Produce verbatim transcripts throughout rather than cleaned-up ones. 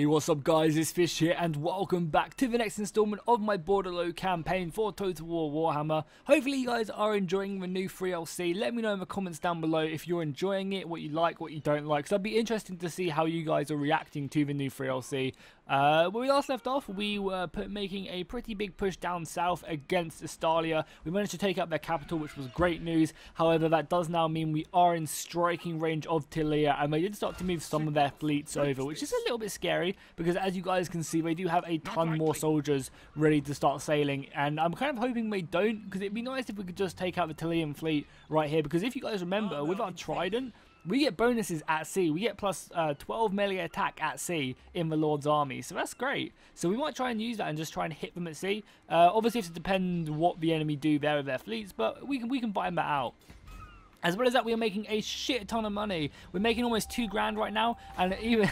Hey, what's up guys, it's Fish here and welcome back to the next installment of my Bordeleaux campaign for Total War Warhammer. Hopefully you guys are enjoying the new three L C. Let me know in the comments down below if you're enjoying it, what you like, what you don't like, because I'd be interested to see how you guys are reacting to the new three L C. Uh, when we last left off, we were put making a pretty big push down south against Estalia. We managed to take up their capital, which was great news. However, that does now mean we are in striking range of Tilea, and they did start to move some of their fleets over, which is a little bit scary. Because as you guys can see, they do have a ton more soldiers ready to start sailing, and I'm kind of hoping they don't, because it'd be nice if we could just take out the Tilean fleet right here. Because if you guys remember, with our Trident, we get bonuses at sea. We get plus uh, twelve melee attack at sea in the Lord's army, so that's great. So we might try and use that and just try and hit them at sea. Uh, obviously, it's to depend what the enemy do there with their fleets, but we can we can find that out. As well as that, we are making a shit ton of money. We're making almost two grand right now, and even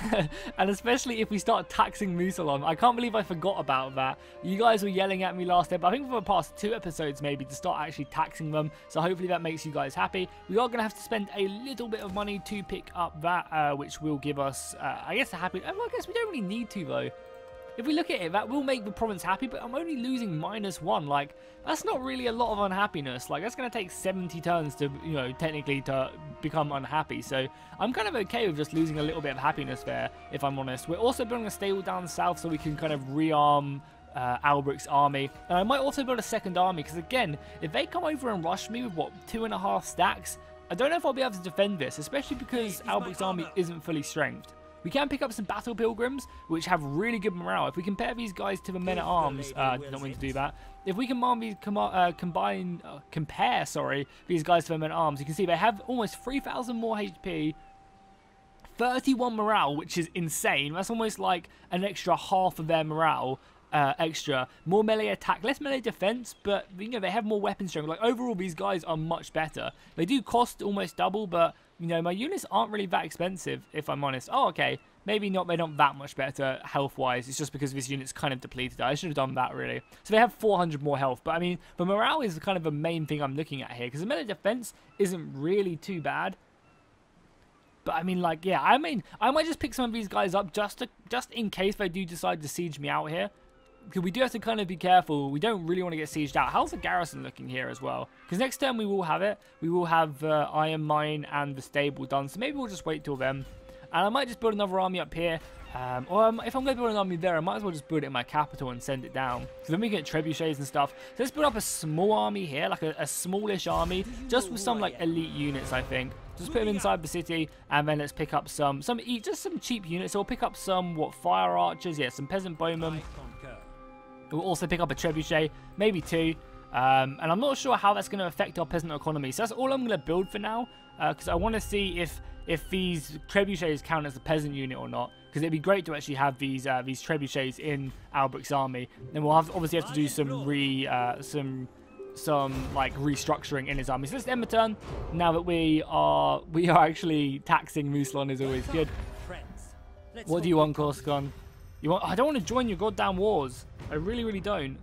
and especially if we start taxing Mousillon. I can't believe I forgot about that. You guys were yelling at me last time, but I think for the past two episodes maybe, to start actually taxing them. So hopefully that makes you guys happy. We are going to have to spend a little bit of money to pick up that, uh, which will give us, uh, I guess, a happy... Well, I guess we don't really need to, though. If we look at it, that will make the province happy, but I'm only losing minus one. Like, that's not really a lot of unhappiness. Like, that's going to take seventy turns to, you know, technically to become unhappy. So I'm kind of okay with just losing a little bit of happiness there, if I'm honest. We're also building a stable down south so we can kind of rearm uh, Albrecht's army. And I might also build a second army, because again, if they come over and rush me with, what, two and a half stacks, I don't know if I'll be able to defend this, especially because Albrecht's army isn't fully strengthened. We can pick up some Battle Pilgrims, which have really good morale. If we compare these guys to the men-at-arms, uh, did not mean to do that. If we combine, uh, combine, uh, compare, sorry, these guys to the men-at-arms, you can see they have almost three thousand more H P, thirty-one morale, which is insane. That's almost like an extra half of their morale. Uh, extra, more melee attack, less melee defense, but you know, they have more weapon strength. Like, overall these guys are much better. They do cost almost double, but you know, my units aren't really that expensive, if I'm honest. Oh, okay, maybe not, they're not that much better health wise. It's just because this unit's kind of depleted. I should have done that, really. So they have four hundred more health, but I mean, the morale is kind of the main thing I'm looking at here, because the melee defense isn't really too bad. But I mean, like, yeah, I mean, I might just pick some of these guys up just to, just in case they do decide to siege me out here. Because we do have to kind of be careful. We don't really want to get sieged out. How's the garrison looking here as well? Because next turn we will have it. We will have uh, Iron Mine and the stable done. So maybe we'll just wait till then. And I might just build another army up here. Um, or um, if I'm going to build an army there, I might as well just build it in my capital and send it down. So then we get trebuchets and stuff. So let's build up a small army here, like a, a smallish army. Just with some, like, elite units, I think. Just put them inside the city, and then let's pick up some, some just some cheap units. So we'll pick up some, what, fire archers? Yeah, some peasant bowmen. We'll also pick up a trebuchet, maybe two, um, and I'm not sure how that's going to affect our peasant economy. So that's all I'm going to build for now, because uh, I want to see if if these trebuchets count as a peasant unit or not. Because it'd be great to actually have these uh, these trebuchets in Albrecht's army. Then we'll have obviously have to do some re uh, some some like restructuring in his army. So let's end the turn now that we are we are actually taxing Mousillon. Is always good. What do you want, Corsican? You want? I don't want to join your goddamn wars. I really, really don't.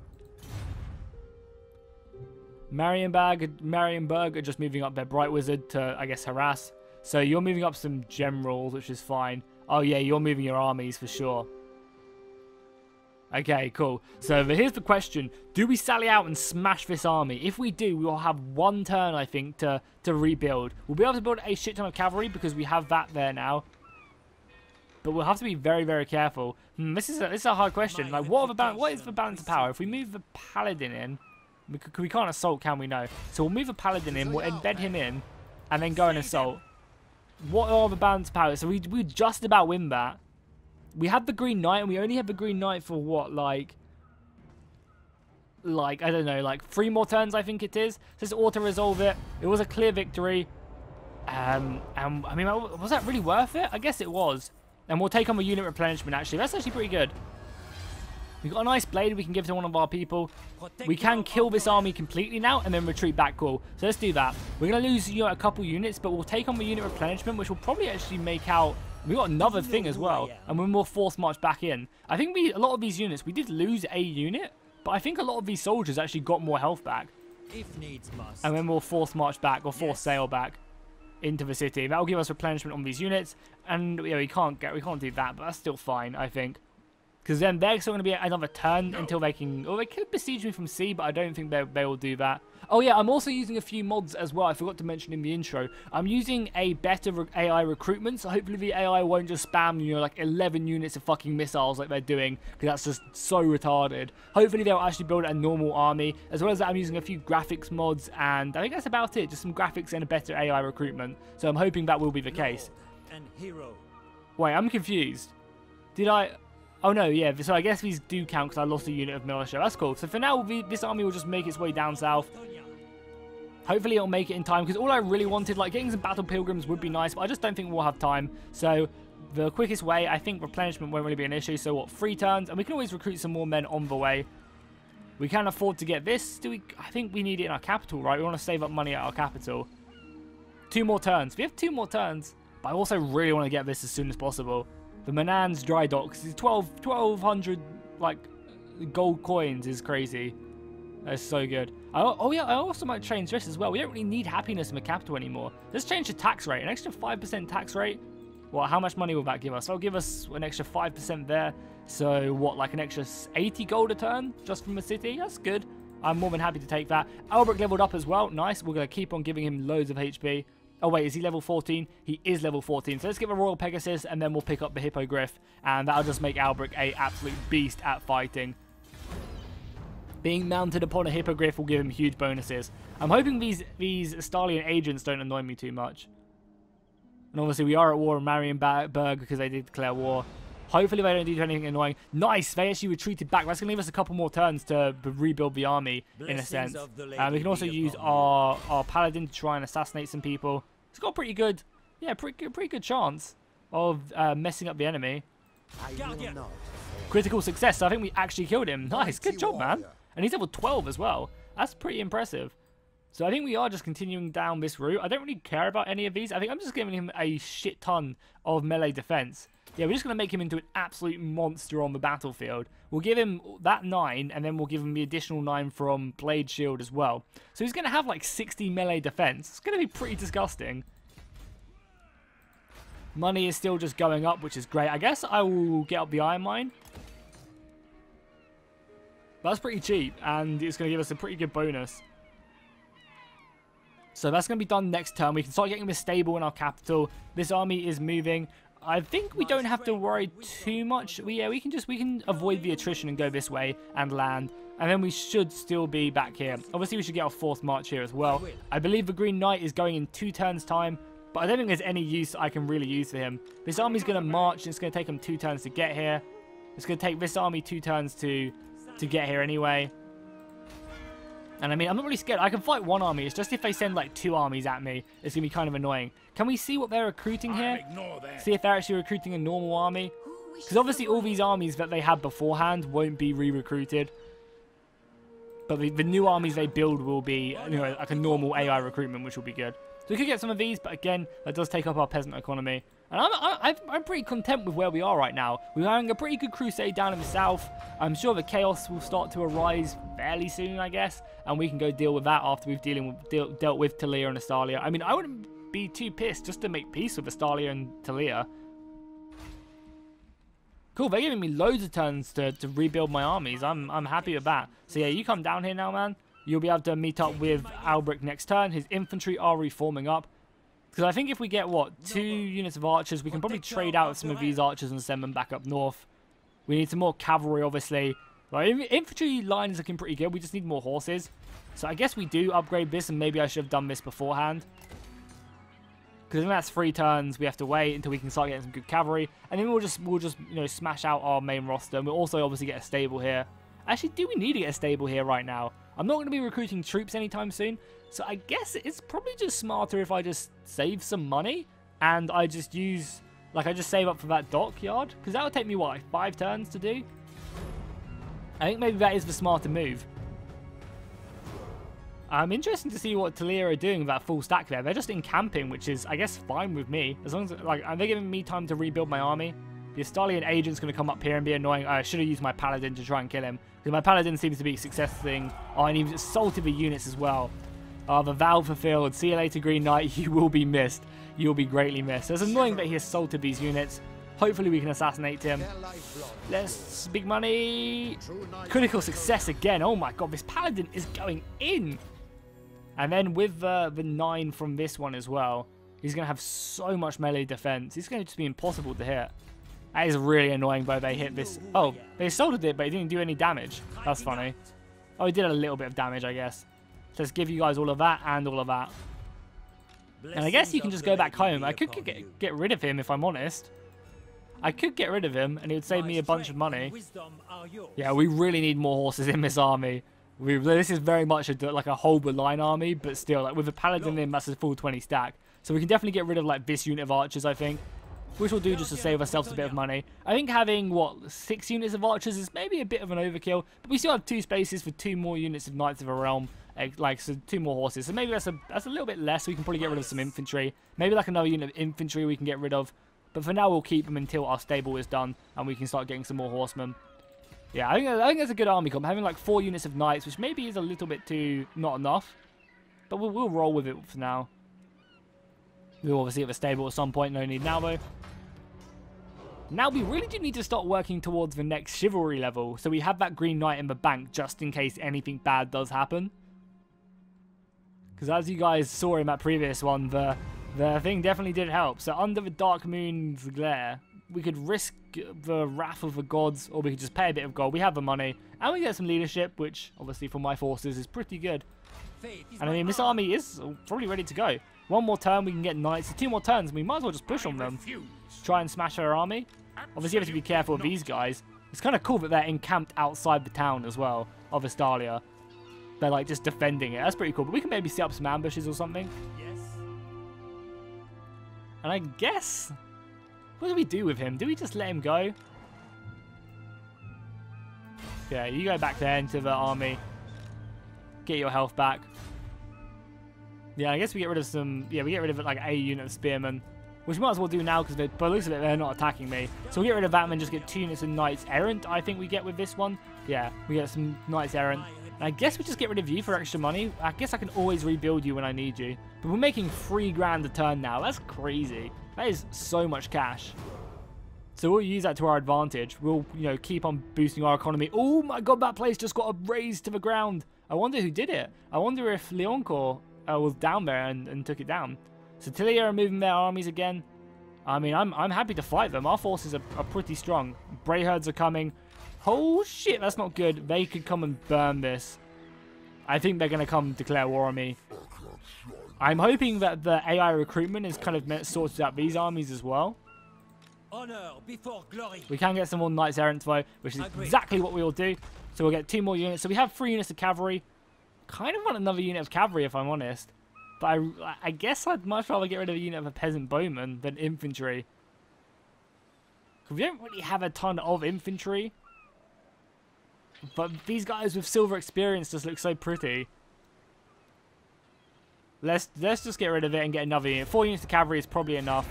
Marienburg, Marienburg are just moving up their Bright Wizard to, I guess, harass. So you're moving up some generals, which is fine. Oh, yeah, you're moving your armies for sure. Okay, cool. So here's the question. Do we sally out and smash this army? If we do, we'll have one turn, I think, to, to rebuild. We'll be able to build a shit ton of cavalry because we have that there now. But we'll have to be very, very careful. Hmm, this is a, this is a hard question. Like, what about what is the balance of power? If we move the paladin in, we, we can't assault, can we? No. So we'll move the paladin in, we'll embed him in, and then go and assault. What are the balance of power? So we we just about win that. We had the Green Knight, and we only had the Green Knight for what, like, like I don't know, like three more turns, I think it is. Just auto resolve it. It was a clear victory. Um, and I mean, was that really worth it? I guess it was. And we'll take on the unit replenishment, actually. That's actually pretty good. We've got a nice blade we can give to one of our people. We can kill this army completely now and then retreat back. Cool. So let's do that. We're going to lose, you know, a couple units, but we'll take on the unit replenishment, which will probably actually make out... We've got another thing as well. And we're more force march back in. I think we a lot of these units, we did lose a unit, but I think a lot of these soldiers actually got more health back. If needs must. And then we'll force march back or force yes. sail back into the city. That'll give us replenishment on these units, and yeah, we can't get we can't do that, but that's still fine, I think, because then they're still going to be another turn no. until they can. Or they could besiege me from sea, but I don't think they they will do that. Oh yeah, I'm also using a few mods as well. I forgot to mention in the intro. I'm using a better re A I recruitment, so hopefully the A I won't just spam, you know, like eleven units of fucking missiles like they're doing, because that's just so retarded. Hopefully they'll actually build a normal army. As well as that, I'm using a few graphics mods, and I think that's about it. Just some graphics and a better A I recruitment. So I'm hoping that will be the case. And hero. Wait, I'm confused. Did I... Oh no, yeah, so I guess these do count because I lost a unit of militia. That's cool. So for now, we'll be, this army will just make its way down south. Hopefully it'll make it in time, because all I really wanted, like getting some Battle Pilgrims would be nice, but I just don't think we'll have time. So the quickest way, I think replenishment won't really be an issue. So what, three turns? And we can always recruit some more men on the way. We can afford to get this. Do we? I think we need it in our capital, right? We want to save up money at our capital. Two more turns. We have two more turns, but I also really want to get this as soon as possible. The Manan's Dry Docks is twelve, twelve hundred, like, gold coins is crazy. That's so good. I, oh, yeah, I also might change this as well. We don't really need happiness in the capital anymore. Let's change the tax rate. An extra five percent tax rate. Well, how much money will that give us? That'll give us an extra five percent there. So, what, like an extra eighty gold a turn just from the city? That's good. I'm more than happy to take that. Albrecht leveled up as well. Nice. We're going to keep on giving him loads of H P. Oh wait, is he level fourteen? He is level fourteen. So let's get the Royal Pegasus and then we'll pick up the Hippogriff. And that'll just make Albrecht a absolute beast at fighting. Being mounted upon a Hippogriff will give him huge bonuses. I'm hoping these these Estalian agents don't annoy me too much. And obviously we are at war in Marienburg because they did declare war. Hopefully they don't do anything annoying. Nice! They actually retreated back. That's going to leave us a couple more turns to rebuild the army, in a sense. Um, we can also use our, our Paladin to try and assassinate some people. It's got a pretty good, yeah, pretty, pretty good chance of uh, messing up the enemy. Critical success, so I think we actually killed him. Nice, good job, man. And he's level twelve as well. That's pretty impressive. So I think we are just continuing down this route. I don't really care about any of these. I think I'm just giving him a shit ton of melee defense. Yeah, we're just going to make him into an absolute monster on the battlefield. We'll give him that nine, and then we'll give him the additional nine from Blade Shield as well. So he's going to have like sixty melee defense. It's going to be pretty disgusting. Money is still just going up, which is great. I guess I will get up the Iron Mine. That's pretty cheap, and it's going to give us a pretty good bonus. So that's going to be done next turn. We can start getting this stable in our capital. This army is moving. I think we don't have to worry too much. We, yeah, we can just we can avoid the attrition and go this way and land. And then we should still be back here. Obviously, we should get our fourth march here as well. I believe the Green Knight is going in two turns time. But I don't think there's any use I can really use for him. This army's going to march. And it's going to take him two turns to get here. It's going to take this army two turns to, to get here anyway. And I mean, I'm not really scared. I can fight one army. It's just if they send like two armies at me, it's going to be kind of annoying. Can we see what they're recruiting here? See if they're actually recruiting a normal army. Because obviously all these armies that they had beforehand won't be re-recruited. But the, the new armies they build will be, you know, like a normal A I recruitment, which will be good. So we could get some of these, but again, that does take up our peasant economy. And I'm, I'm, I'm pretty content with where we are right now. We're having a pretty good crusade down in the south. I'm sure the chaos will start to arise fairly soon, I guess. And we can go deal with that after we've dealing with, deal, dealt with Tilea and Estalia. I mean, I wouldn't be too pissed just to make peace with Estalia and Tilea. Cool, they're giving me loads of turns to, to rebuild my armies. I'm, I'm happy with that. So yeah, you come down here now, man. You'll be able to meet up with Albrecht next turn. His infantry are reforming up. Because I think if we get, what, two units of archers, we can probably trade out some of these archers and send them back up north. We need some more cavalry, obviously. Right, infantry line is looking pretty good. We just need more horses. So I guess we do upgrade this, and maybe I should have done this beforehand. Because then that's three turns. We have to wait until we can start getting some good cavalry. And then we'll just, we'll just you know, smash out our main roster. And we'll also obviously get a stable here. Actually, do we need to get a stable here right now? I'm not going to be recruiting troops anytime soon, so I guess it's probably just smarter if I just save some money and I just use, like I just save up for that dockyard, because that would take me, what, like five turns to do? I think maybe that is the smarter move. I'm interested to see what Tilea are doing with that full stack there. They're just encamping, which is, I guess, fine with me. As long as, like, are they giving me time to rebuild my army? The Estalian agent's going to come up here and be annoying. I should have used my Paladin to try and kill him. Because my Paladin seems to be successing. Oh, and he assaulted the units as well. Ah, uh, the vow fulfilled. See you later, Green Knight. You will be missed. You'll be greatly missed. It's annoying that he assaulted these units. Hopefully we can assassinate him. Let's big money. Critical success again. Oh my god, this paladin is going in. And then with uh, the nine from this one as well, he's going to have so much melee defense. He's going to just be impossible to hit. That is really annoying, though. They hit this. Oh, they assaulted it, but it didn't do any damage. That's funny. Oh, he did a little bit of damage, I guess. So let's give you guys all of that and all of that. And I guess you can just go back home. I could get, get rid of him, if I'm honest. I could get rid of him, and it would save me a bunch of money. Yeah, we really need more horses in this army. We, this is very much a, like a Holber line army, but still, like with a paladin in, that's a full twenty stack. So we can definitely get rid of like this unit of archers, I think, which we'll do just to save ourselves a bit of money. I think having, what, six units of archers is maybe a bit of an overkill, but we still have two spaces for two more units of Knights of the Realm, like so two more horses. So maybe that's a, that's a little bit less. We can probably get rid of some infantry. Maybe like another unit of infantry we can get rid of. But for now, we'll keep them until our stable is done and we can start getting some more horsemen. Yeah, I think, I think that's a good army comp. Having like four units of knights, which maybe is a little bit too not enough. But we'll, we'll roll with it for now. We'll obviously have a stable at some point. No need now, though. Now, we really do need to start working towards the next chivalry level. So we have that Green Knight in the bank just in case anything bad does happen. Because as you guys saw in that previous one, the... The thing definitely did help. So under the Dark Moon's glare, we could risk the wrath of the gods, or we could just pay a bit of gold. We have the money, and we get some leadership, which obviously for my forces is pretty good. And I mean, this army is probably ready to go. One more turn, we can get knights. So two more turns, we might as well just push on them. Try and smash our army. Obviously, you have to be careful of these guys. It's kind of cool that they're encamped outside the town as well of Estalia. They're like just defending it. That's pretty cool. But we can maybe set up some ambushes or something. And I guess, what do we do with him? Do we just let him go? Yeah, you go back there into the army. Get your health back. Yeah, I guess we get rid of some, yeah, we get rid of like a unit of spearmen, which we might as well do now because by the looks of it, they're not attacking me. So we'll get rid of that and then just get two units of Knights Errant, I think we get with this one. Yeah, we get some Knights Errant. And I guess we just get rid of you for extra money. I guess I can always rebuild you when I need you. But we're making three grand a turn now. That's crazy. That is so much cash. So we'll use that to our advantage. We'll, you know, keep on boosting our economy. Oh my god, that place just got razed to the ground. I wonder who did it. I wonder if Leoncoeur uh, was down there and, and took it down. So Tilea are moving their armies again. I mean, I'm, I'm happy to fight them. Our forces are, are pretty strong. Brayherds are coming. Oh shit, that's not good. They could come and burn this. I think they're going to come declare war on me. I'm hoping that the A I recruitment is kind of sorted out these armies as well. Honor before glory. We can get some more Knights Errant though, which is exactly what we will do. So we'll get two more units. So we have three units of cavalry. Kind of want another unit of cavalry if I'm honest. But I, I guess I'd much rather get rid of a unit of a peasant bowman than infantry. We don't really have a ton of infantry. But these guys with silver experience just look so pretty. Let's let's just get rid of it and get another unit. Four units of cavalry is probably enough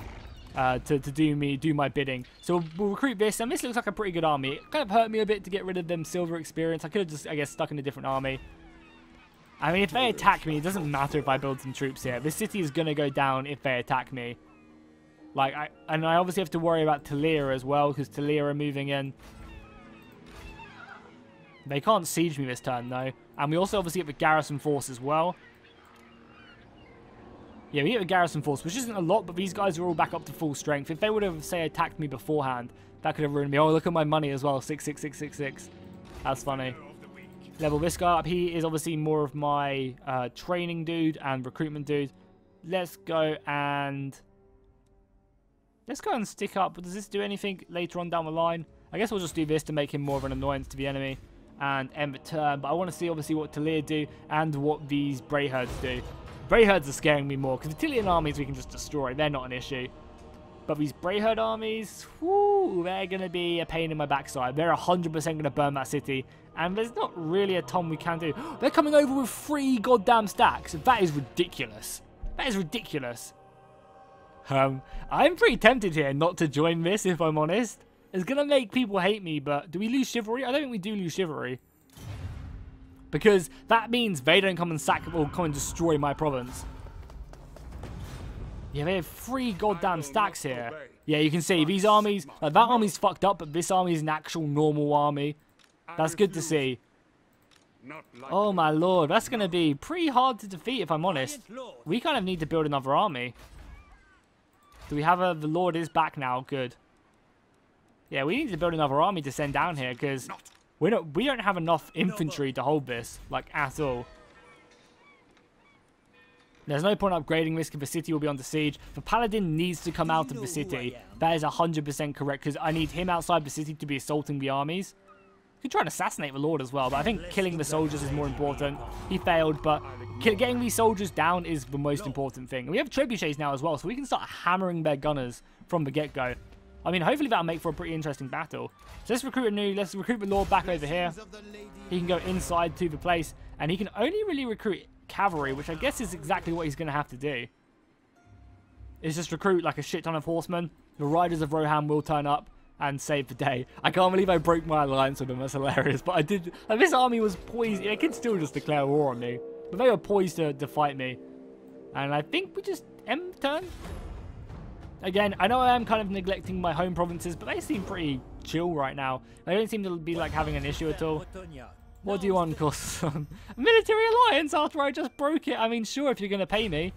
uh, to to do me do my bidding. So we'll, we'll recruit this, and this looks like a pretty good army. It kind of hurt me a bit to get rid of them silver experience. I could have just I guess stuck in a different army. I mean, if they attack me, it doesn't matter if I build some troops here. This city is gonna go down if they attack me. Like I and I obviously have to worry about Tilea as well because Tilea are moving in. They can't siege me this turn, though. And we also obviously get the garrison force as well. Yeah, we get the garrison force, which isn't a lot, but these guys are all back up to full strength. If they would have, say, attacked me beforehand, that could have ruined me. Oh, look at my money as well. six six six six six. That's funny. Level this guy up. He is obviously more of my uh, training dude and recruitment dude. Let's go and... Let's go and stick up. Does this do anything later on down the line? I guess we'll just do this to make him more of an annoyance to the enemy. And end the turn, but I want to see obviously what Tilea do and what these Brayherds do. Brayherds are scaring me more because the Tilean armies we can just destroy, they're not an issue. But these Brayherd armies, whoo, they're going to be a pain in my backside. They're one hundred percent going to burn that city, and there's not really a ton we can do. They're coming over with three goddamn stacks. That is ridiculous. That is ridiculous. Um, I'm pretty tempted here not to join this if I'm honest. It's going to make people hate me, but do we lose chivalry? I don't think we do lose chivalry. because that means they don't come and sack or come and destroy my province. Yeah, they have three goddamn stacks here. Yeah, you can see these armies, like that army's fucked up, but this army's an actual normal army. That's good to see. Oh my lord, that's going to be pretty hard to defeat if I'm honest. We kind of need to build another army. Do we have a... The Lord is back now, good. Yeah, we need to build another army to send down here because we don't, we don't have enough infantry to hold this, like at all. There's no point upgrading this because the city will be under siege. The Paladin needs to come out of the city. That is one hundred percent correct because I need him outside the city to be assaulting the armies. You can try and assassinate the Lord as well, but I think killing the soldiers is more important. He failed, but getting these soldiers down is the most important thing. And we have trebuchets now as well, so we can start hammering their gunners from the get-go. I mean, hopefully that'll make for a pretty interesting battle. So let's recruit a new, let's recruit the Lord back over here. He can go inside to the place, and he can only really recruit cavalry, which I guess is exactly what he's going to have to do. Is just recruit like a shit ton of horsemen. The Riders of Rohan will turn up and save the day. I can't believe I broke my alliance with them. That's hilarious. But I did. Like, this army was poised. They could still just declare war on me, but they were poised to, to fight me. And I think we just M turn. Again, I know I am kind of neglecting my home provinces, but they seem pretty chill right now. They don't seem to be like having an issue at all. What do you want, Corsican? Military alliance after I just broke it. I mean, sure, if you're going to pay me.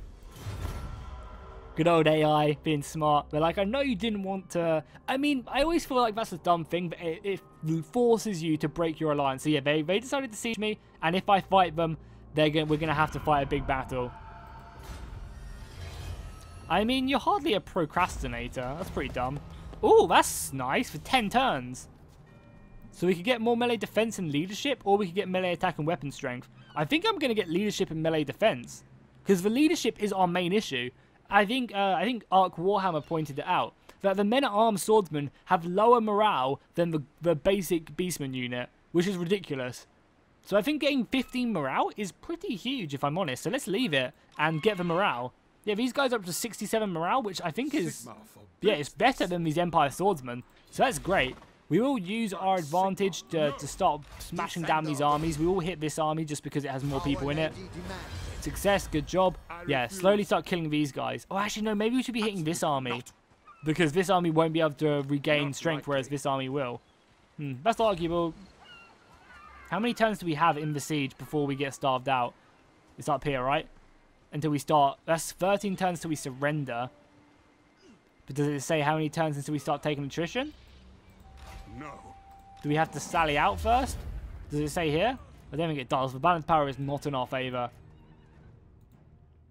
Good old A I being smart. They're like, I know you didn't want to... I mean, I always feel like that's a dumb thing, but it, it forces you to break your alliance. So yeah, they, they decided to siege me, and if I fight them, they're gonna, we're going to have to fight a big battle. I mean, you're hardly a procrastinator. That's pretty dumb. Ooh, that's nice for ten turns. So we could get more melee defense and leadership, or we could get melee attack and weapon strength. I think I'm going to get leadership and melee defense, because the leadership is our main issue. I think uh, I think Ark Warhammer pointed it out, that the men-at-arms swordsmen have lower morale than the, the basic beastman unit, which is ridiculous. So I think getting fifteen morale is pretty huge, if I'm honest. So let's leave it and get the morale. Yeah, these guys are up to sixty-seven morale, which I think is... Yeah, it's better than these Empire swordsmen. So that's great. We will use our advantage to, to start smashing down these armies. We will hit this army just because it has more people in it. Success, good job. Yeah, slowly start killing these guys. Oh, actually, no, maybe we should be hitting this army. Because this army won't be able to regain strength, whereas this army will. Hmm, that's arguable. How many turns do we have in the siege before we get starved out? It's up here, right? Until we start. That's thirteen turns till we surrender. But does it say how many turns until we start taking attrition? No. Do we have to sally out first? Does it say here? I don't think it does. The balance power is not in our favour.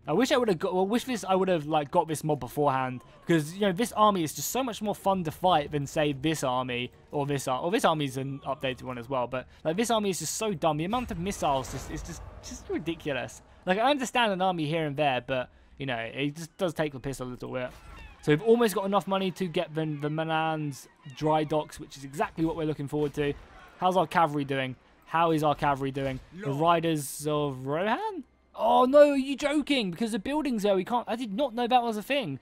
I wish I would have got. Well, wish this I would have like got this mob beforehand, because you know this army is just so much more fun to fight than say this army or this or this army's an updated one as well. But like this army is just so dumb. The amount of missiles just is just just ridiculous. Like I understand an army here and there, but you know it just does take the piss a little bit. So we've almost got enough money to get the, the Manan's Dry Docks, which is exactly what we're looking forward to. How's our cavalry doing? How is our cavalry doing? The Riders of Rohan? Oh, no, are you joking? Because the building's there, we can't... I did not know that was a thing.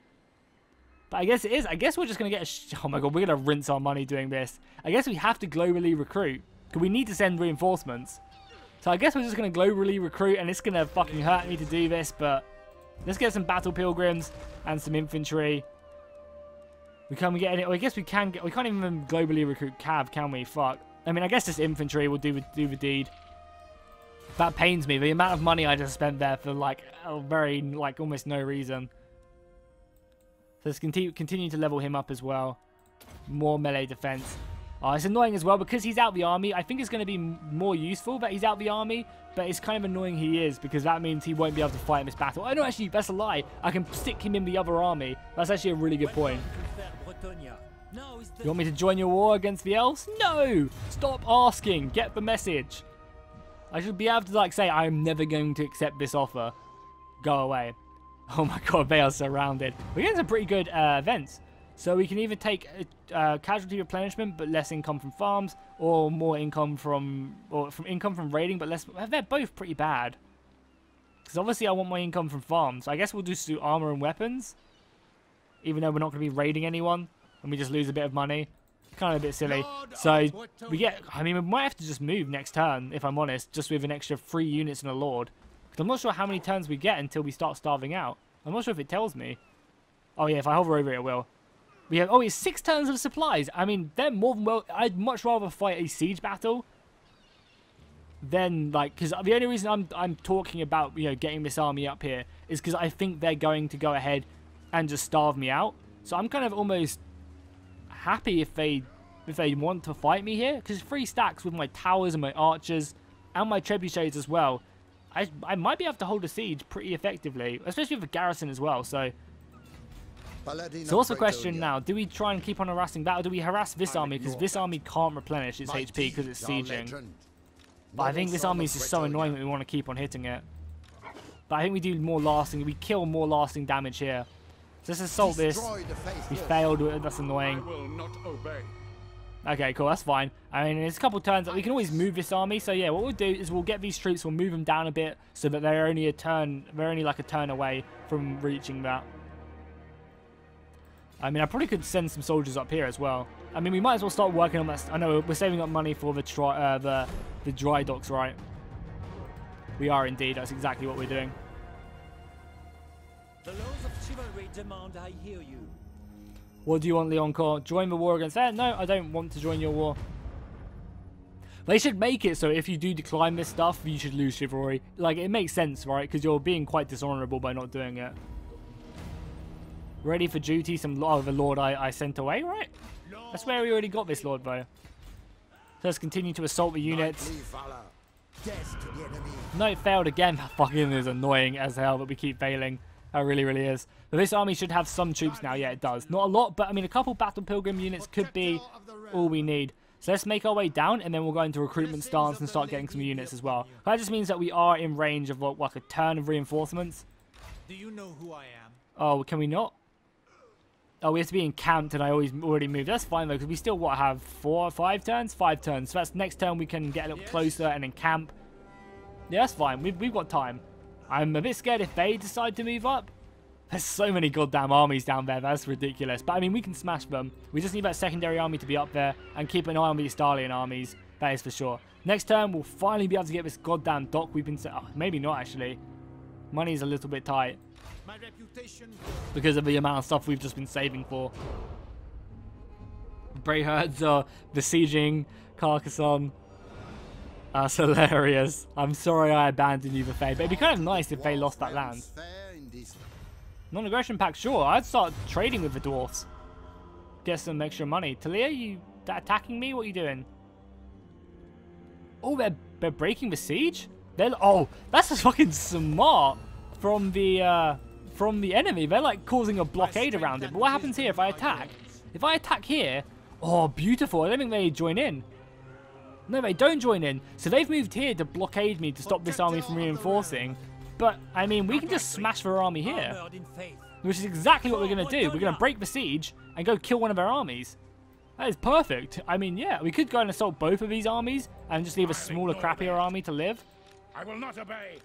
But I guess it is. I guess we're just going to get a... Oh, my God, we're going to rinse our money doing this. I guess we have to globally recruit, because we need to send reinforcements. So I guess we're just going to globally recruit, and it's going to fucking hurt me to do this, but... Let's get some Battle Pilgrims and some infantry. We can't get any. I guess we can get. We can't even globally recruit cav, can we? Fuck. I mean, I guess this infantry will do do the deed. That pains me. The amount of money I just spent there for like a very like almost no reason. So let's continue continue to level him up as well. More melee defense. Oh, it's annoying as well because he's out the army. I think it's going to be more useful that he's out the army, but it's kind of annoying he is because that means he won't be able to fight in this battle. Oh no, actually, that's a lie. I can stick him in the other army. That's actually a really good point. You want me to join your war against the elves? No! Stop asking. Get the message. I should be able to like say, I'm never going to accept this offer. Go away. Oh my god, they are surrounded. We're getting some pretty good uh, events. So we can either take uh, casualty replenishment, but less income from farms, or more income from, or from income from raiding, but less. They're both pretty bad. Because obviously I want my income from farms. So I guess we'll just do armor and weapons, even though we're not going to be raiding anyone, and we just lose a bit of money. kind of a bit silly. So we get, I mean, we might have to just move next turn, if I'm honest, just with an extra three units and a lord. Because I'm not sure how many turns we get until we start starving out. I'm not sure if it tells me. Oh yeah, if I hover over it, it will. We have, oh, it's six turns of supplies. I mean, they're more than well, I'd much rather fight a siege battle than, like, because the only reason I'm, I'm talking about, you know, getting this army up here is because I think they're going to go ahead and just starve me out. So I'm kind of almost happy if they if they want to fight me here, because three stacks with my towers and my archers and my trebuchets as well, I, I might be able to hold a siege pretty effectively, especially with a garrison as well. So so what's the question now? Do we try and keep on harassing that, or do we harass this army, because this army can't replenish its H P because it's sieging? But I think this army is just so annoying that we want to keep on hitting it. But I think we do more lasting, we kill more lasting damage here. Let's assault this. We failed, that's annoying. Okay, cool, that's fine. I mean, there's a couple turns, we can always move this army. So yeah, what we'll do is we'll get these troops, we'll move them down a bit so that they're only a turn, they're only like a turn away from reaching that. I mean, I probably could send some soldiers up here as well. I mean, we might as well start working on that. I know we're saving up money for the, tri uh, the, the dry docks, right? We are indeed, that's exactly what we're doing. The laws of chivalry demand I hear you. What do you want, Leoncoeur? Join the war against there? No, I don't want to join your war. They should make it so if you do decline this stuff, you should lose chivalry. Like, it makes sense, right? Because you're being quite dishonorable by not doing it. Ready for duty, some lot of the lord I, I sent away, right? That's where we already got this lord, though. Let's continue to assault the units. Knight failed again. That fucking is annoying as hell that we keep failing. That really, really is. But this army should have some troops now. Yeah, it does. Not a lot, but I mean, a couple Battle Pilgrim units could be all we need. So let's make our way down, and then we'll go into recruitment stance and start getting some units as well. That just means that we are in range of, what, like a turn of reinforcements. Do you know who I am? Oh, can we not? Oh, we have to be encamped, and I always already moved. That's fine, though, because we still, what, have four or five turns? Five turns. So that's next turn we can get a little closer and encamp. Yeah, that's fine. We've, we've got time. I'm a bit scared if they decide to move up. There's so many goddamn armies down there. That's ridiculous. But, I mean, we can smash them. We just need that secondary army to be up there and keep an eye on the Estalian armies. That is for sure. Next turn, we'll finally be able to get this goddamn dock we've been set up. Oh, maybe not, actually. Money's a little bit tight because of the amount of stuff we've just been saving for. Brayherds are besieging Carcassonne. That's hilarious. I'm sorry I abandoned you for Faye, but it'd be kind of nice if they lost that land. Non-aggression pact, sure. I'd start trading with the dwarfs. Get some extra money. Tilea, you attacking me? What are you doing? Oh, they're, they're breaking the siege? They're, oh, that's just fucking smart from the uh, from the enemy. They're like causing a blockade around it. But what happens here if I attack? If I attack here, oh, beautiful. I don't think they join in. No, they don't join in. So they've moved here to blockade me to stop this army from reinforcing. But, I mean, we can just smash their army here. Which is exactly what we're going to do. We're going to break the siege and go kill one of their armies. That is perfect. I mean, yeah, we could go and assault both of these armies and just leave a smaller, crappier army to live. I will not obey.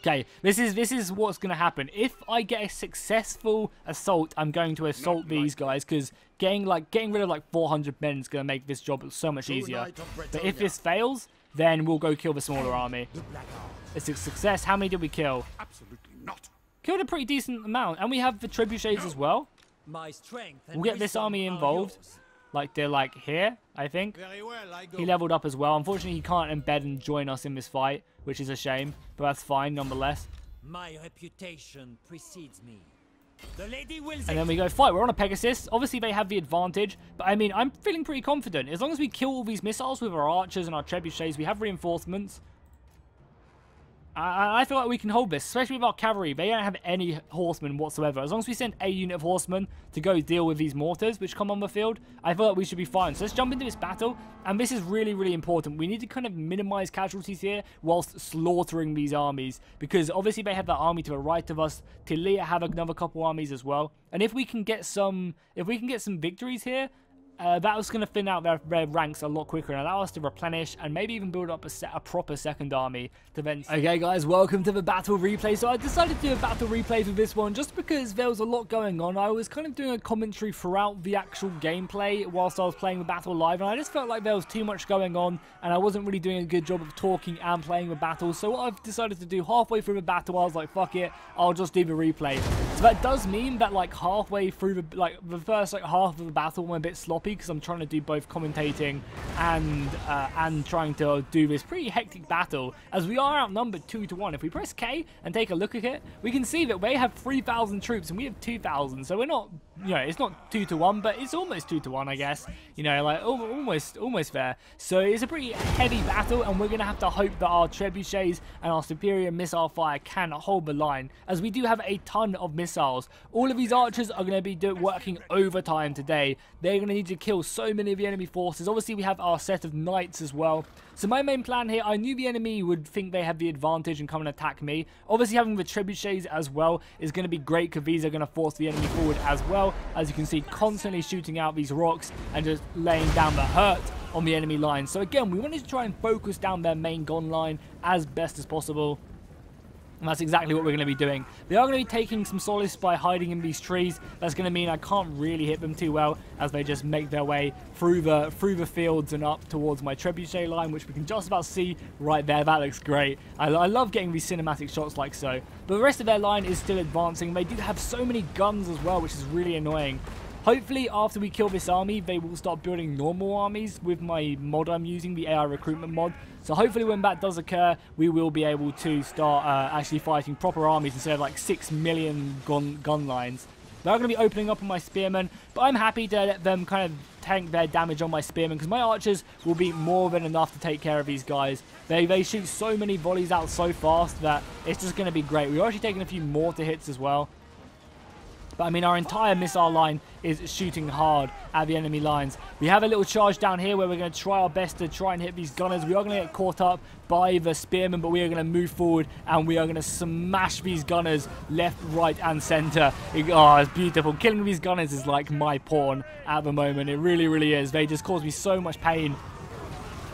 Okay, this is, this is what's going to happen. If I get a successful assault, I'm going to assault these guys, because getting like getting rid of like four hundred men is going to make this job so much easier. But if this fails, then we'll go kill the smaller army. It's a success. How many did we kill? Absolutely not. Killed a pretty decent amount. And we have the trebuchets as well. We'll get this army involved. Like, they're like here, I think. He leveled up as well. Unfortunately, he can't embed and join us in this fight, which is a shame, but that's fine nonetheless. My reputation precedes me. The lady will, and then we go fight. We're on a Pegasus. Obviously, they have the advantage, but I mean, I'm feeling pretty confident. As long as we kill all these missiles with our archers and our trebuchets, we have reinforcements. I, I feel like we can hold this, especially with our cavalry. They don't have any horsemen whatsoever. As long as we send a unit of horsemen to go deal with these mortars, which come on the field, I feel like we should be fine. So let's jump into this battle, and this is really, really important. We need to kind of minimize casualties here whilst slaughtering these armies, because obviously they have that army to the right of us. Tilea have another couple armies as well, and if we can get some, if we can get some victories here, Uh, that was going to thin out their, their ranks a lot quicker and allow us to replenish and maybe even build up a, set, a proper second army to then... Okay guys, welcome to the battle replay. So I decided to do a battle replay for this one just because there was a lot going on. I was kind of doing a commentary throughout the actual gameplay whilst I was playing the battle live, and I just felt like there was too much going on and I wasn't really doing a good job of talking and playing the battle. So what I've decided to do halfway through the battle, I was like, fuck it, I'll just do the replay. So that does mean that like halfway through the, like, the first like half of the battle went a bit sloppy, because I'm trying to do both commentating and uh, and trying to do this pretty hectic battle, as we are outnumbered two to one. If we press K and take a look at it, we can see that they have three thousand troops and we have two thousand. So we're not, you know, it's not two to one, but it's almost two to one, I guess. You know, like almost, almost there. So it's a pretty heavy battle, and we're gonna have to hope that our trebuchets and our superior missile fire can hold the line, as we do have a ton of missiles. All of these archers are gonna be do working overtime today. They're gonna need to kill so many of the enemy forces. Obviously we have our set of knights as well. So my main plan here, I knew the enemy would think they had the advantage and come and attack me. Obviously having the trebuchets as well is going to be great, because these are going to force the enemy forward as well. As you can see, constantly shooting out these rocks and just laying down the hurt on the enemy line. So again, we wanted to try and focus down their main gun line as best as possible. And that's exactly what we're going to be doing. They are going to be taking some solace by hiding in these trees. That's going to mean I can't really hit them too well, as they just make their way through the through the fields and up towards my trebuchet line, which we can just about see right there. That looks great. I, I love getting these cinematic shots like so. But the rest of their line is still advancing. They do have so many guns as well, which is really annoying. Hopefully, after we kill this army, they will start building normal armies with my mod I'm using, the A I recruitment mod. So hopefully when that does occur, we will be able to start uh, actually fighting proper armies instead of like six million gun, gun lines. They're going to be opening up on my spearmen, but I'm happy to let them kind of tank their damage on my spearmen, because my archers will be more than enough to take care of these guys. They they shoot so many volleys out so fast that it's just going to be great. We're actually taking a few mortar hits as well. But I mean, our entire missile line is shooting hard at the enemy lines. We have a little charge down here where we're going to try our best to try and hit these gunners. We are going to get caught up by the spearmen, but we are going to move forward and we are going to smash these gunners left, right and center. It, oh, it's beautiful. Killing these gunners is like my porn at the moment. It really, really is. They just cause me so much pain.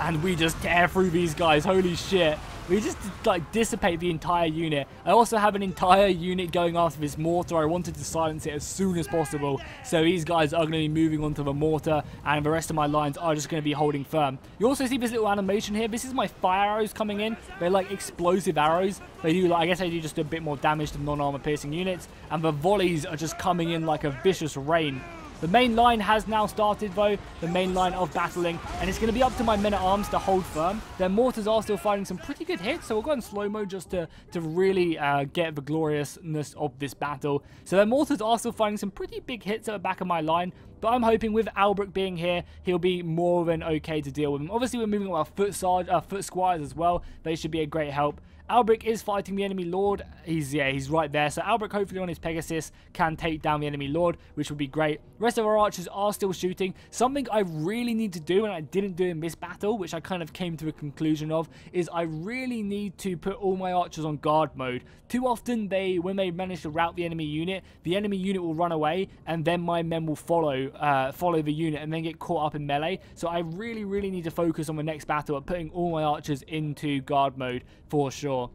And we just tear through these guys. Holy shit. We just like dissipate the entire unit. I also have an entire unit going after this mortar. I wanted to silence it as soon as possible. So these guys are going to be moving onto the mortar, and the rest of my lines are just going to be holding firm. You also see this little animation here. This is my fire arrows coming in. They're like explosive arrows. They do, like, I guess they do just a bit more damage to non-armor piercing units. And the volleys are just coming in like a vicious rain. The main line has now started though, the main line of battling, and it's going to be up to my men-at-arms to hold firm. Their mortars are still firing some pretty good hits, so we'll go in slow-mo just to, to really uh, get the gloriousness of this battle. So their mortars are still firing some pretty big hits at the back of my line, but I'm hoping with Albrecht being here, he'll be more than okay to deal with him. Obviously, we're moving on our foot, sarge, uh, foot squires as well. They should be a great help. Albrecht is fighting the enemy lord. He's yeah, he's right there. So Albrecht, hopefully on his Pegasus, can take down the enemy lord, which would be great. The rest of our archers are still shooting. Something I really need to do, and I didn't do in this battle, which I kind of came to a conclusion of, is I really need to put all my archers on guard mode. Too often, they when they manage to rout the enemy unit, the enemy unit will run away, and then my men will follow uh, follow the unit and then get caught up in melee. So I really, really need to focus on the next battle at putting all my archers into guard mode for sure.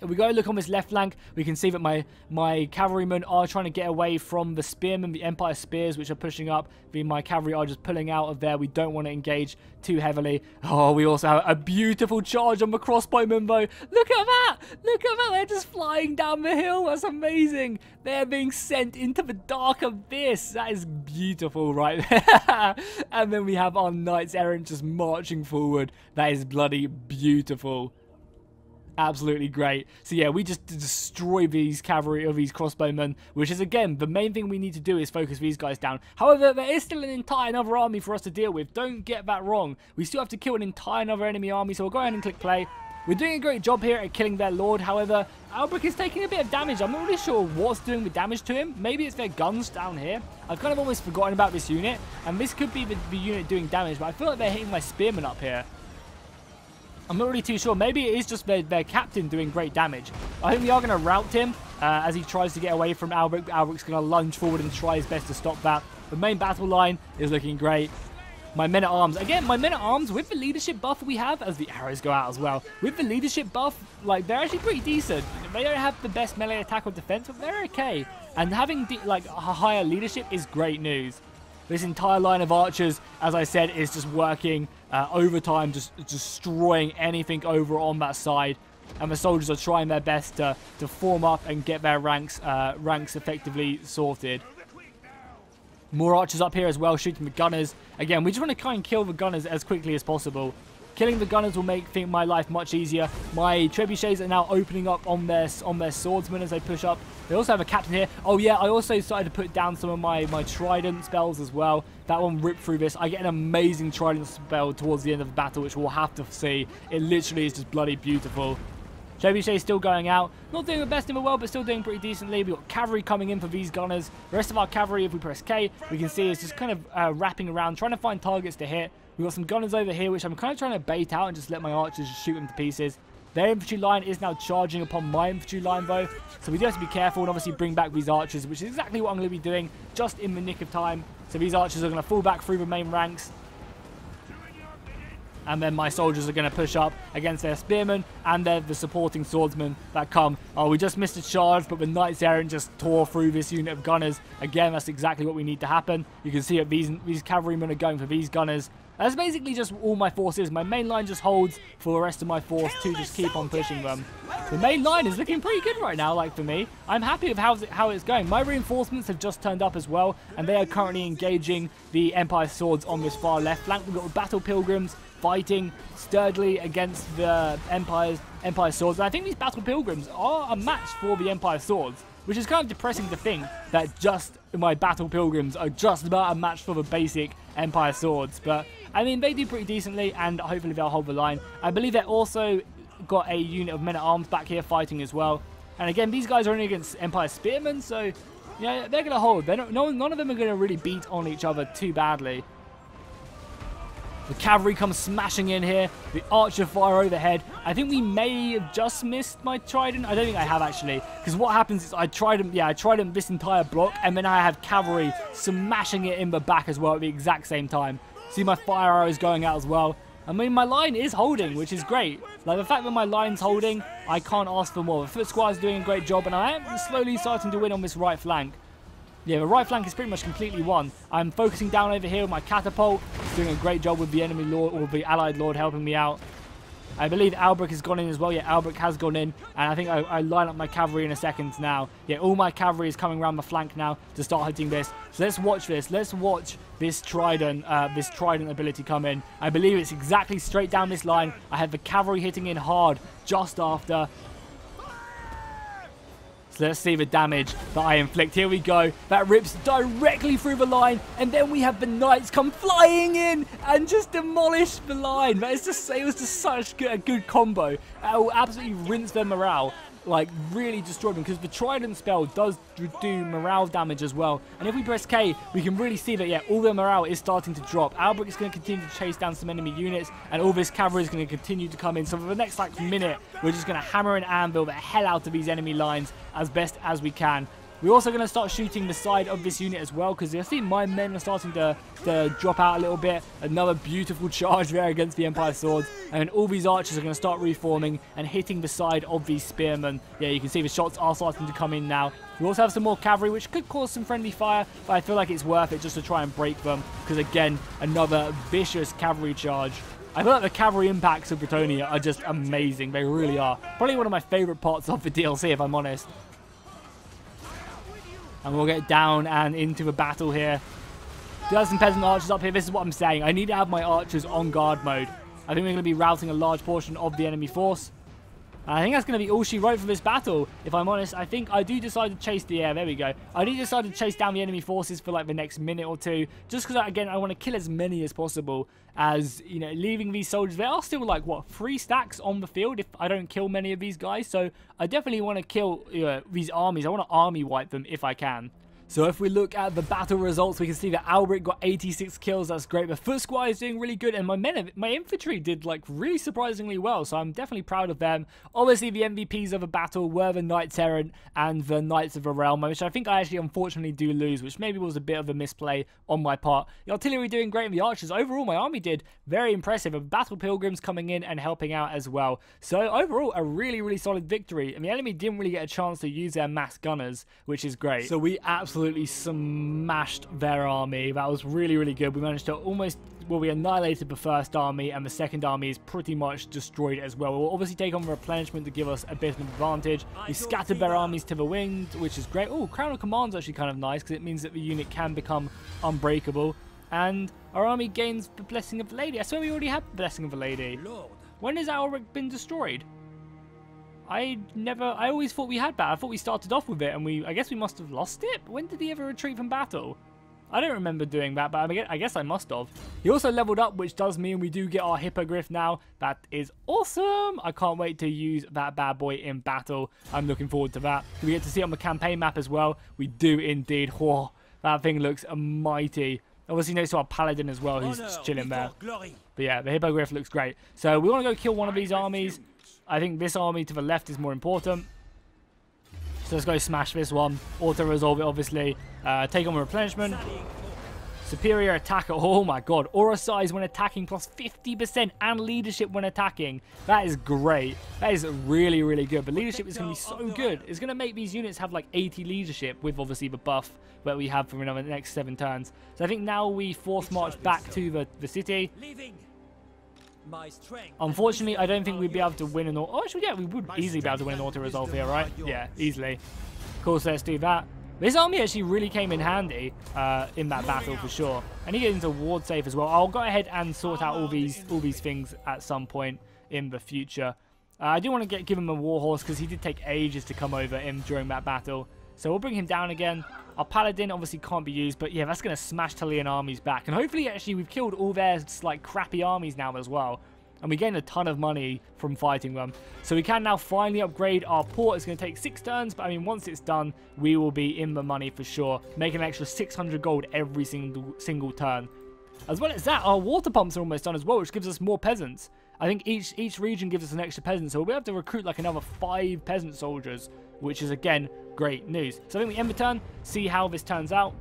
If we go look on this left flank, we can see that my my cavalrymen are trying to get away from the spearmen, the Empire Spears, which are pushing up. The, my cavalry are just pulling out of there. We don't want to engage too heavily. Oh, we also have a beautiful charge on the crossbowmen though. Look at that! Look at that! They're just flying down the hill. That's amazing. They're being sent into the dark abyss. That is beautiful right there. And then we have our Knights Errant just marching forward. That is bloody beautiful. Absolutely great. So yeah, we just destroy these cavalry of these crossbowmen, which is again the main thing we need to do is focus these guys down. However, there is still an entire another army for us to deal with. Don't get that wrong. We still have to kill an entire another enemy army, so we'll go ahead and click play. We're doing a great job here at killing their lord. However, Albrecht is taking a bit of damage. I'm not really sure what's doing the damage to him. Maybe it's their guns down here. I've kind of almost forgotten about this unit, and this could be the, the unit doing damage, but I feel like they're hitting my spearmen up here. I'm not really too sure. Maybe it is just their, their captain doing great damage. I think we are going to rout him uh, as he tries to get away from Albrecht. Albrecht's going to lunge forward and try his best to stop that. The main battle line is looking great. My men-at-arms, again, my men-at-arms with the leadership buff we have, as the arrows go out as well, with the leadership buff, like, they're actually pretty decent. They don't have the best melee attack or defense, but they're okay. And having, like, a higher leadership is great news. This entire line of archers, as I said, is just working uh, overtime, just destroying anything over on that side. And the soldiers are trying their best to, to form up and get their ranks, uh, ranks effectively sorted. More archers up here as well, shooting the gunners. Again, we just want to try and kill the gunners as quickly as possible. Killing the gunners will make think, my life much easier. My trebuchets are now opening up on their on their swordsmen as they push up. They also have a captain here. Oh yeah, I also started to put down some of my, my trident spells as well. That one ripped through this. I get an amazing trident spell towards the end of the battle, which we'll have to see. It literally is just bloody beautiful. Trebuchet's still going out. Not doing the best in the world, but still doing pretty decently. We've got cavalry coming in for these gunners. The rest of our cavalry, if we press K, we can see it's just kind of uh, wrapping around, trying to find targets to hit. We've got some gunners over here, which I'm kind of trying to bait out and just let my archers shoot them to pieces. Their infantry line is now charging upon my infantry line, though. So we do have to be careful and obviously bring back these archers, which is exactly what I'm going to be doing just in the nick of time. So these archers are going to fall back through the main ranks. And then my soldiers are going to push up against their spearmen and their, the supporting swordsmen that come. Oh, we just missed a charge, but the Knights Errant just tore through this unit of gunners. Again, that's exactly what we need to happen. You can see that these, these cavalrymen are going for these gunners. That's basically just all my forces. My main line just holds for the rest of my force to just keep on pushing them. The main line is looking pretty good right now, like for me. I'm happy with how, how it's going. My reinforcements have just turned up as well, and they are currently engaging the Empire Swords on this far left flank. We've got Battle Pilgrims fighting sturdily against the Empire's, Empire Swords. And I think these Battle Pilgrims are a match for the Empire Swords, which is kind of depressing to think that just my Battle Pilgrims are just about a match for the basic Empire Swords. But, I mean, they do pretty decently, and hopefully they'll hold the line. I believe they've also got a unit of men-at-arms back here fighting as well. And again, these guys are only against Empire Spearmen, so, you know, they're going to hold. They're not, no, none of them are going to really beat on each other too badly. The cavalry comes smashing in here. The archer fire overhead. I think we may have just missed my trident. I don't think I have, actually. Because what happens is I trident, yeah, I trident this entire block, and then I have cavalry smashing it in the back as well at the exact same time. See my fire arrows going out as well. I mean, my line is holding, which is great. Like, the fact that my line's holding, I can't ask for more. The foot squad's doing a great job, and I am slowly starting to win on this right flank. Yeah, the right flank is pretty much completely won. I'm focusing down over here with my catapult. It's doing a great job with the enemy lord, or the allied lord helping me out. I believe Albrecht has gone in as well. Yeah, Albrecht has gone in. And I think I, I line up my cavalry in a second now. Yeah, all my cavalry is coming around the flank now to start hunting this. So let's watch this. Let's watch this trident, uh, this trident ability come in. I believe it's exactly straight down this line. I have the cavalry hitting in hard just after. Let's see the damage that I inflict. Here we go. That rips directly through the line. And then we have the knights come flying in and just demolish the line. That is just, it was just such good, a good combo. I will absolutely rinse their morale. Like, really destroy them. Because the trident spell does do morale damage as well. And if we press K, we can really see that, yeah, all their morale is starting to drop. Albrecht is going to continue to chase down some enemy units. And all this cavalry is going to continue to come in. So for the next, like, minute, we're just going to hammer and anvil the hell out of these enemy lines as best as we can. We're also going to start shooting the side of this unit as well, because you'll see my men are starting to, to drop out a little bit. Another beautiful charge there against the Empire Swords. And all these archers are going to start reforming and hitting the side of these spearmen. Yeah, you can see the shots are starting to come in now. We also have some more cavalry, which could cause some friendly fire, but I feel like it's worth it just to try and break them, because again, another vicious cavalry charge. I feel like the cavalry impacts of Bretonnia are just amazing. They really are. Probably one of my favourite parts of the D L C, if I'm honest. And we'll get down and into the battle here. Do have some peasant archers up here. This is what I'm saying. I need to have my archers on guard mode. I think we're going to be routing a large portion of the enemy force. And I think that's going to be all she wrote for this battle, if I'm honest. I think I do decide to chase the air. Yeah, there we go. I do decide to chase down the enemy forces for like the next minute or two. Just because, again, I want to kill as many as possible. As, you know, leaving these soldiers. There are still like, what, three stacks on the field if I don't kill many of these guys. So I definitely want to kill, you know, these armies. I want to army wipe them if I can. So if we look at the battle results, we can see that Albrecht got eighty-six kills. That's great. The foot squad is doing really good, and my men, my infantry did like really surprisingly well. So I'm definitely proud of them. Obviously, the M V Ps of the battle were the Knights Errant and the Knights of the Realm, which I think I actually unfortunately do lose, which maybe was a bit of a misplay on my part. The artillery doing great, and the archers overall, my army did very impressive. And Battle Pilgrims coming in and helping out as well. So overall, a really really solid victory, and the enemy didn't really get a chance to use their mass gunners, which is great. So we absolutely smashed their army. That was really really good. We managed to almost, well, we annihilated the first army, and the second army is pretty much destroyed as well. We'll obviously take on the replenishment to give us a bit of an advantage. We scattered their armies to the wind, which is great. Oh, Crown of Command's actually kind of nice because it means that the unit can become unbreakable, and our army gains the Blessing of the Lady. I swear we already had the Blessing of the Lady. Lord. When has Albrecht been destroyed? I never, I always thought we had that. I thought we started off with it, and we, I guess we must have lost it. When did he ever retreat from battle? I don't remember doing that, but I guess I must have. He also leveled up, which does mean we do get our Hippogriff now. That is awesome. I can't wait to use that bad boy in battle. I'm looking forward to that. We get to see it on the campaign map as well. We do indeed. Whoa, that thing looks mighty. Obviously next to our Paladin as well, who's just chilling there. But yeah, the Hippogriff looks great. So we want to go kill one of these armies. I think this army to the left is more important. So let's go smash this one. Auto-resolve it, obviously. Uh, take on the replenishment. Superior attacker. Oh my god. Aura size when attacking plus fifty percent and leadership when attacking. That is great. That is really, really good. But leadership is going to be so good. It's going to make these units have like eighty leadership with obviously the buff that we have for another next seven turns. So I think now we force march back to the, the city. Unfortunately, I don't think we'd be able to win an auto. Oh, actually, yeah, we would easily be able to win an auto resolve here, right? Yeah, easily. Cool, so let's do that. This army actually really came in handy uh, in that battle for sure. And he gets into ward safe as well. I'll go ahead and sort out all these all these things at some point in the future. Uh, I do want to get give him a war horse because he did take ages to come over him during that battle. So we'll bring him down again. Our Paladin obviously can't be used, but yeah, that's going to smash Talian armies back. And hopefully, actually, we've killed all their like crappy armies now as well. And we gained a ton of money from fighting them. So we can now finally upgrade our port. It's going to take six turns, but I mean, once it's done, we will be in the money for sure. Make an extra six hundred gold every single, single turn. As well as that, our water pumps are almost done as well, which gives us more peasants. I think each each region gives us an extra peasant, so we'll have to recruit like another five peasant soldiers, which is, again, great news. So I think we end the turn, see how this turns out,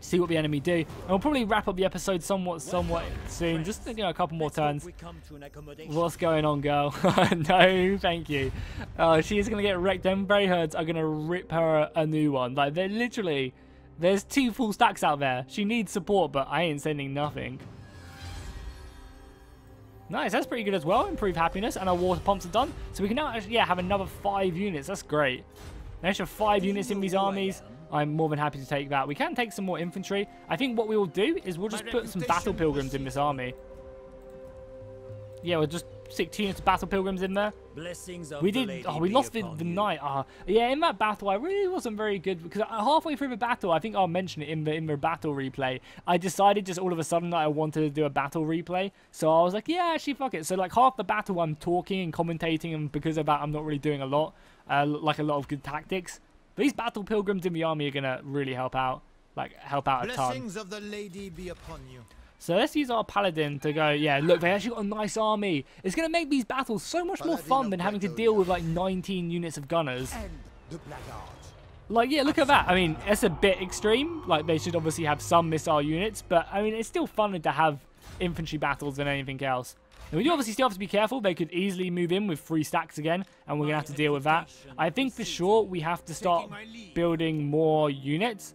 see what the enemy do, and we'll probably wrap up the episode somewhat somewhat soon, just you know, a couple more turns. What's going on, girl? No, thank you. Uh, she's going to get wrecked. Them Brayherds are going to rip her a new one. Like, they're literally, there's two full stacks out there. She needs support, but I ain't sending nothing. Nice, that's pretty good as well. Improve happiness, and our water pumps are done. So we can now actually, yeah, have another five units. That's great. An extra five units in these armies. I'm more than happy to take that. We can take some more infantry. I think what we will do is we'll just put some Battle Pilgrims in this army. Yeah, we'll just stick units of Battle Pilgrims in there. We did, oh, we lost the, the Knight. Uh, yeah, in that battle, I really wasn't very good, because halfway through the battle, I think I'll mention it in the, in the battle replay, I decided just all of a sudden that I wanted to do a battle replay, so I was like, yeah, actually, fuck it. So, like, half the battle, I'm talking and commentating, and because of that, I'm not really doing a lot, uh, like, a lot of good tactics. But these Battle Pilgrims in the army are going to really help out, like, help out a ton. Blessings of the Lady be upon you. So let's use our Paladin to go, yeah, look, they actually got a nice army. It's going to make these battles so much more fun than having to deal with, like, nineteen units of gunners. Like, yeah, look at that. I mean, that's a bit extreme. Like, they should obviously have some missile units, but, I mean, it's still funner to have infantry battles than anything else. And we do obviously still have to be careful. They could easily move in with three stacks again, and we're going to have to deal with that. I think for sure we have to start building more units,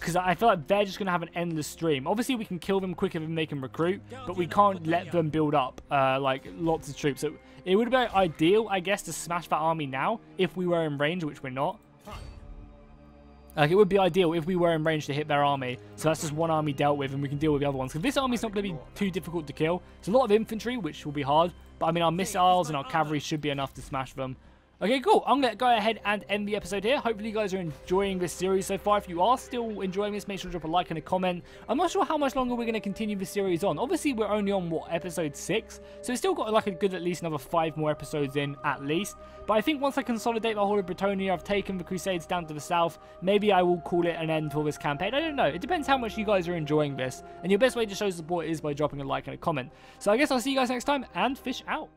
because I feel like they're just going to have an endless stream. Obviously, we can kill them quicker than they can recruit, but we can't let them build up, uh, like, lots of troops. So it would be ideal, I guess, to smash that army now, if we were in range, which we're not. Like, it would be ideal if we were in range to hit their army. So that's just one army dealt with, and we can deal with the other ones. Because this army's not going to be too difficult to kill. It's a lot of infantry, which will be hard. But, I mean, our missiles and our cavalry should be enough to smash them. Okay, cool. I'm going to go ahead and end the episode here. Hopefully you guys are enjoying this series so far. If you are still enjoying this, make sure to drop a like and a comment. I'm not sure how much longer we're going to continue the series on. Obviously, we're only on, what, episode six? So we've still got like a good at least another five more episodes in, at least. But I think once I consolidate the whole of Bretonnia, I've taken the Crusades down to the south, maybe I will call it an end for this campaign. I don't know. It depends how much you guys are enjoying this. And your best way to show support is by dropping a like and a comment. So I guess I'll see you guys next time, and fish out.